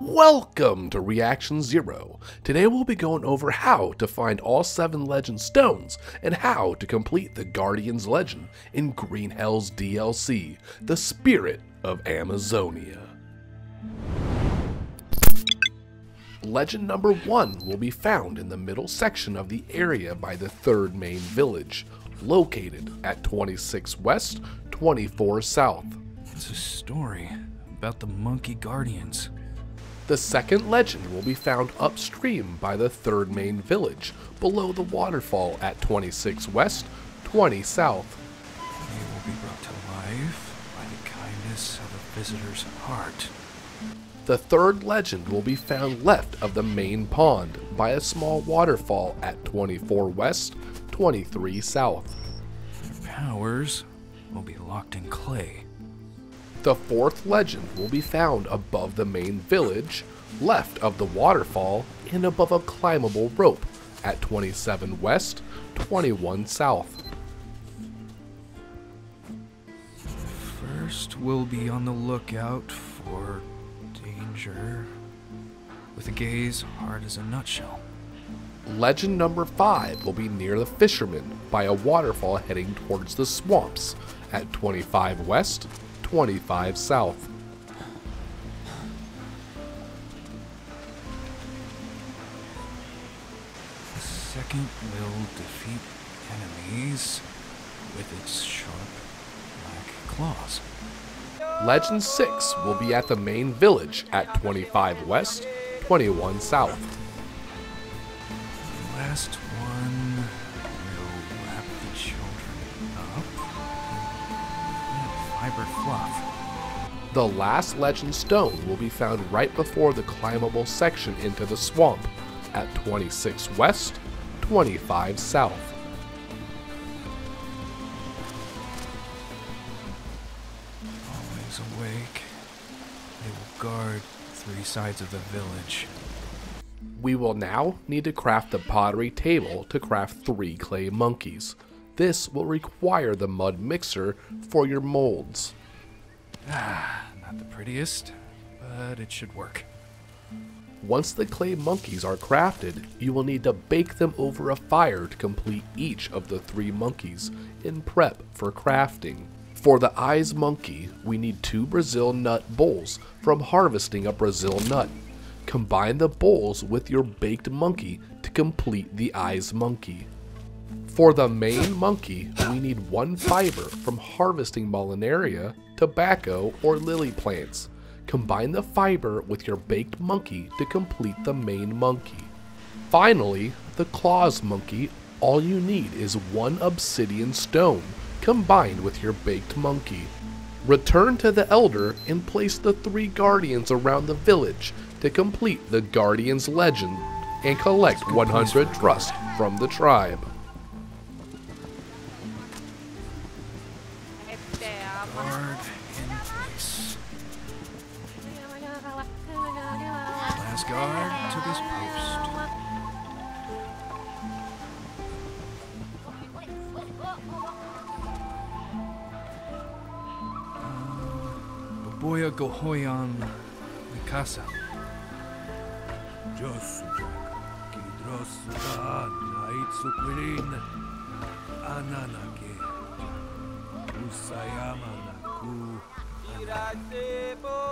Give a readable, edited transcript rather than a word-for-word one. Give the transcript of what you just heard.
Welcome to Reaction Zero. Today we'll be going over how to find all 7 Legend Stones and how to complete the Guardian's Legend in Green Hell's DLC, The Spirit of Amazonia. Legend number 1 will be found in the middle section of the area by the 3rd main village, located at 26 West, 24 South. It's a story about the Monkey Guardians. The 2nd legend will be found upstream by the 3rd main village, below the waterfall at 26 West, 20 South. They will be brought to life by the kindness of a visitor's heart. The 3rd legend will be found left of the main pond by a small waterfall at 24 West, 23 South. Their powers will be locked in clay. The 4th legend will be found above the main village, left of the waterfall, and above a climbable rope at 27 West, 21 South. First, we'll be on the lookout for danger, with a gaze hard as a nutshell. Legend number 5 will be near the fisherman by a waterfall heading towards the swamps at 25 West, 25 South. The 2nd will defeat enemies with its sharp black claws. Legend 6 will be at the main village at 25 West, 21 South. The last one will wrap the children up. The last legend stone will be found right before the climbable section into the swamp at 26 West, 25 South. Always awake, they will guard 3 sides of the village. We will now need to craft the pottery table to craft 3 clay monkeys. This will require the mud mixer for your molds. Not the prettiest, but it should work. Once the clay monkeys are crafted, you will need to bake them over a fire to complete each of the 3 monkeys in prep for crafting. For the eyes monkey, we need 2 Brazil nut bowls from harvesting a Brazil nut. Combine the bowls with your baked monkey to complete the eyes monkey. For the main monkey, we need 1 fiber from harvesting Mullinaria, tobacco, or lily plants. Combine the fiber with your baked monkey to complete the main monkey. Finally, the claws monkey, all you need is 1 obsidian stone combined with your baked monkey. Return to the elder and place the 3 guardians around the village to complete the guardian's legend and collect 100 trust from the tribe. Guard in place. Last guard to this post. Boya Gohoyan Mikasa. Josuka Kidrosuka Naitsukirin Ananake. Sayama Naku.